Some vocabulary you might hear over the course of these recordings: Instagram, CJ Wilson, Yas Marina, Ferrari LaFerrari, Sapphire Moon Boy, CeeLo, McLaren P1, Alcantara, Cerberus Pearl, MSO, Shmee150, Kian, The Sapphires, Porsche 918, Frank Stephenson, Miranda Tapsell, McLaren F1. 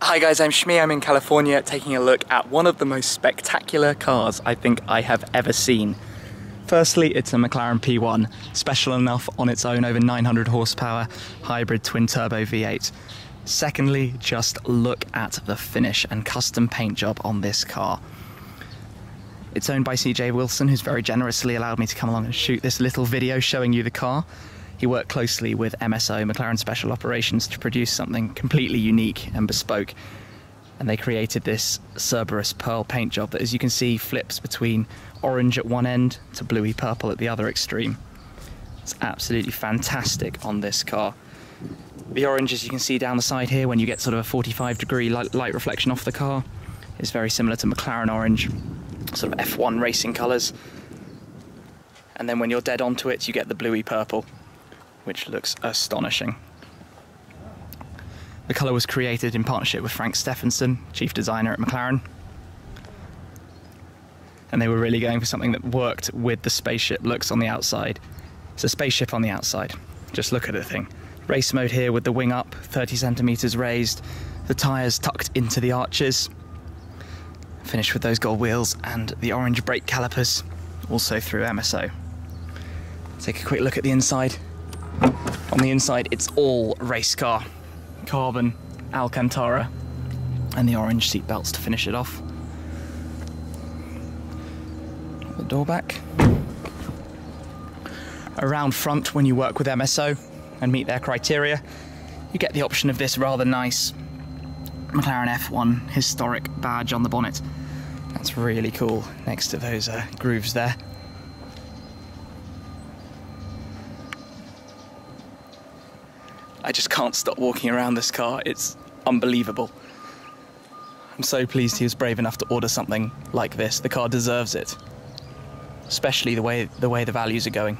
Hi guys, I'm Shmee. I'm in California taking a look at one of the most spectacular cars I think I have ever seen. Firstly, it's a McLaren P1, special enough on its own, over 900 horsepower, hybrid twin-turbo V8. Secondly, just look at the finish and custom paint job on this car. It's owned by CJ Wilson, who's very generously allowed me to come along and shoot this little video showing you the car. He worked closely with MSO, McLaren Special Operations, to produce something completely unique and bespoke. And they created this Cerberus Pearl paint job that, as you can see, flips between orange at one end to bluey purple at the other extreme. It's absolutely fantastic on this car. The orange, as you can see down the side here, when you get sort of a 45-degree light reflection off the car, is very similar to McLaren orange, sort of F1 racing colours. And then when you're dead onto it, you get the bluey purple, which looks astonishing. The colour was created in partnership with Frank Stephenson, chief designer at McLaren. And they were really going for something that worked with the spaceship looks on the outside. It's a spaceship on the outside. Just look at the thing. Race mode here with the wing up, 30 centimetres raised, the tyres tucked into the arches. Finished with those gold wheels and the orange brake calipers, also through MSO. Take a quick look at the inside. On the inside, it's all race car. Carbon, Alcantara, and the orange seat belts to finish it off. The door back. Around front, when you work with MSO and meet their criteria, you get the option of this rather nice McLaren F1 historic badge on the bonnet. That's really cool, next to those grooves there. I just can't stop walking around this car, it's unbelievable. I'm so pleased he was brave enough to order something like this. The car deserves it, especially the way the values are going.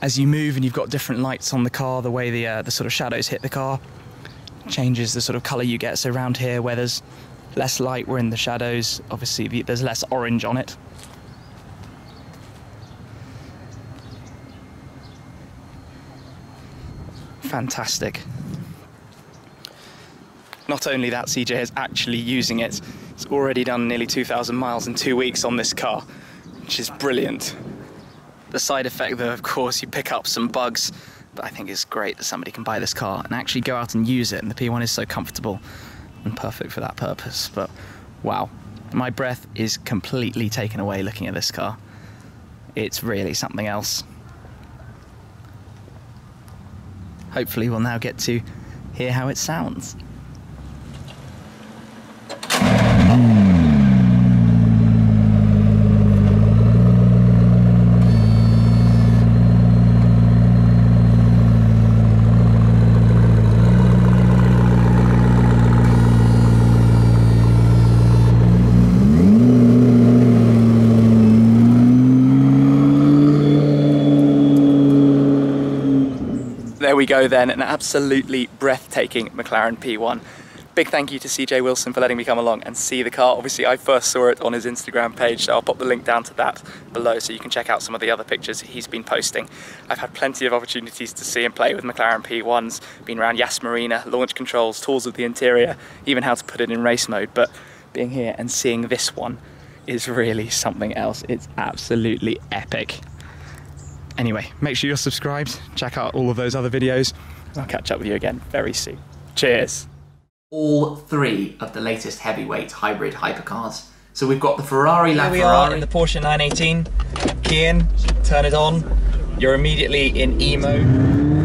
As you move and you've got different lights on the car, the way the sort of shadows hit the car changes the sort of colour you get. So around here where there's less light, we're in the shadows, obviously there's less orange on it. Fantastic. Not only that, CJ is actually using it. It's already done nearly 2,000 miles in 2 weeks on this car, which is brilliant. The side effect though, of course, you pick up some bugs, but I think it's great that somebody can buy this car and actually go out and use it, and the P1 is so comfortable and perfect for that purpose. But wow, my breath is completely taken away looking at this car. It's really something else. Hopefully we'll now get to hear how it sounds. There we go then, an absolutely breathtaking McLaren P1. Big thank you to CJ Wilson for letting me come along and see the car. Obviously I first saw it on his Instagram page, so I'll pop the link down to that below so you can check out some of the other pictures he's been posting. I've had plenty of opportunities to see and play with McLaren P1s, been around Yas Marina, launch controls, tours of the interior, even how to put it in race mode, but being here and seeing this one is really something else. It's absolutely epic. Anyway, make sure you're subscribed, check out all of those other videos, and I'll catch up with you again very soon. Cheers! All three of the latest heavyweight hybrid hypercars. So we've got the Ferrari LaFerrari. Here we are in the Porsche 918. Kian, turn it on. You're immediately in E mode.